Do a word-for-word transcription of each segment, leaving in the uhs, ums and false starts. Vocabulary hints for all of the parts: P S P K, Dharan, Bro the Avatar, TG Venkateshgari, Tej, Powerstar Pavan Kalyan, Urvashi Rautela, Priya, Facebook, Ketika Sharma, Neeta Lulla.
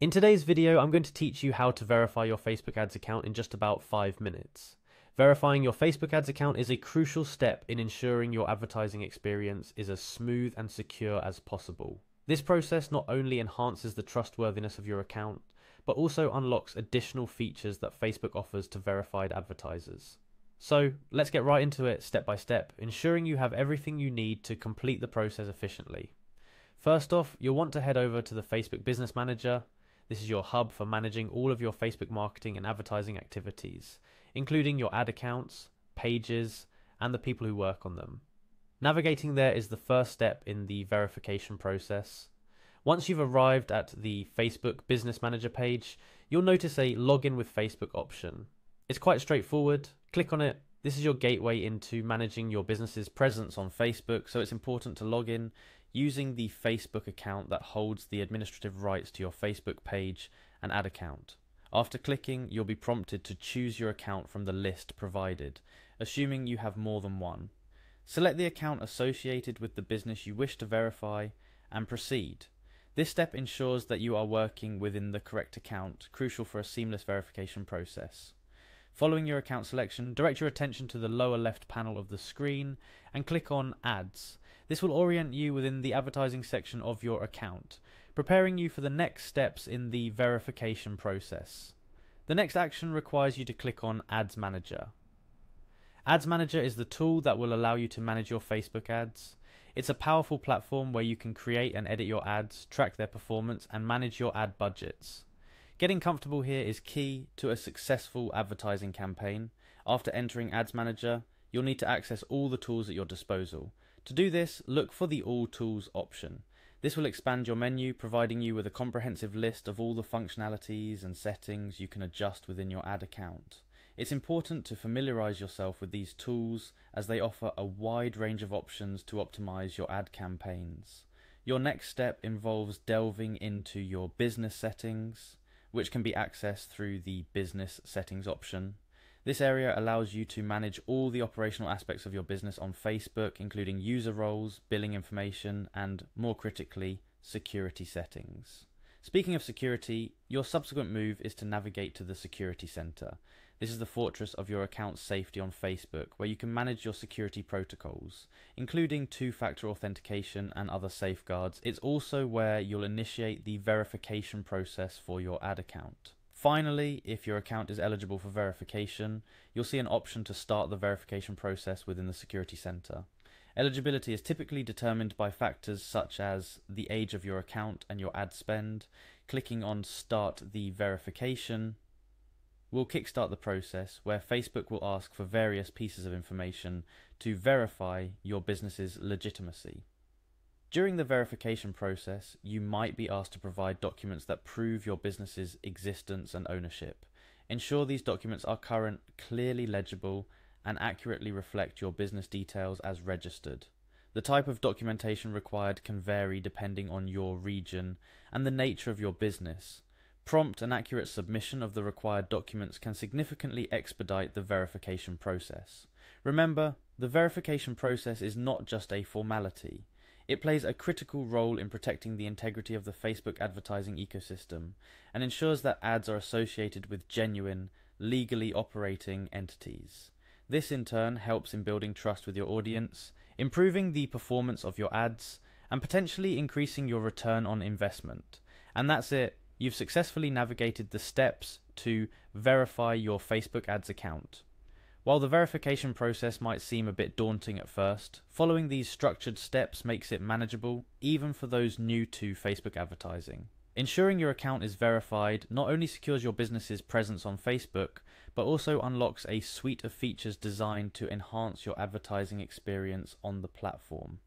In today's video, I'm going to teach you how to verify your Facebook ads account in just about five minutes. Verifying your Facebook ads account is a crucial step in ensuring your advertising experience is as smooth and secure as possible. This process not only enhances the trustworthiness of your account, but also unlocks additional features that Facebook offers to verified advertisers. So let's get right into it step by step, ensuring you have everything you need to complete the process efficiently. First off, you'll want to head over to the Facebook Business Manager. This is your hub for managing all of your Facebook marketing and advertising activities, including your ad accounts, pages, and the people who work on them. Navigating there is the first step in the verification process. Once you've arrived at the Facebook Business Manager page, you'll notice a Login with Facebook option. It's quite straightforward. Click on it. This is your gateway into managing your business's presence on Facebook, so it's important to log in using the Facebook account that holds the administrative rights to your Facebook page and ad account. After clicking, you'll be prompted to choose your account from the list provided, assuming you have more than one. Select the account associated with the business you wish to verify and proceed. This step ensures that you are working within the correct account, crucial for a seamless verification process. Following your account selection, direct your attention to the lower left panel of the screen and click on Ads. This will orient you within the advertising section of your account, preparing you for the next steps in the verification process. The next action requires you to click on Ads Manager. Ads Manager is the tool that will allow you to manage your Facebook ads. It's a powerful platform where you can create and edit your ads, track their performance, and manage your ad budgets. Getting comfortable here is key to a successful advertising campaign. After entering Ads Manager, you'll need to access all the tools at your disposal. To do this, look for the All Tools option. This will expand your menu, providing you with a comprehensive list of all the functionalities and settings you can adjust within your ad account. It's important to familiarize yourself with these tools as they offer a wide range of options to optimize your ad campaigns. Your next step involves delving into your business settings, which can be accessed through the Business Settings option. This area allows you to manage all the operational aspects of your business on Facebook, including user roles, billing information, and more critically, security settings. Speaking of security, your subsequent move is to navigate to the Security Center. This is the fortress of your account's safety on Facebook, where you can manage your security protocols, including two-factor authentication and other safeguards. It's also where you'll initiate the verification process for your ad account. Finally, if your account is eligible for verification, you'll see an option to start the verification process within the Security Center. Eligibility is typically determined by factors such as the age of your account and your ad spend. Clicking on Start the Verification will kickstart the process where Facebook will ask for various pieces of information to verify your business's legitimacy. During the verification process, you might be asked to provide documents that prove your business's existence and ownership. Ensure these documents are current, clearly legible, and accurately reflect your business details as registered. The type of documentation required can vary depending on your region and the nature of your business. Prompt and accurate submission of the required documents can significantly expedite the verification process. Remember, the verification process is not just a formality. It plays a critical role in protecting the integrity of the Facebook advertising ecosystem and ensures that ads are associated with genuine, legally operating entities. This in turn helps in building trust with your audience, improving the performance of your ads, and potentially increasing your return on investment. And that's it. You've successfully navigated the steps to verify your Facebook ads account. While the verification process might seem a bit daunting at first, following these structured steps makes it manageable, even for those new to Facebook advertising. Ensuring your account is verified not only secures your business's presence on Facebook, but also unlocks a suite of features designed to enhance your advertising experience on the platform.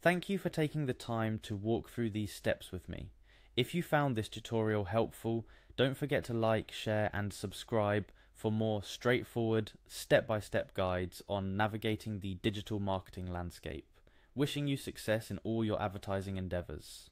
Thank you for taking the time to walk through these steps with me. If you found this tutorial helpful, don't forget to like, share, and subscribe for more straightforward, step-by-step guides on navigating the digital marketing landscape. Wishing you success in all your advertising endeavors.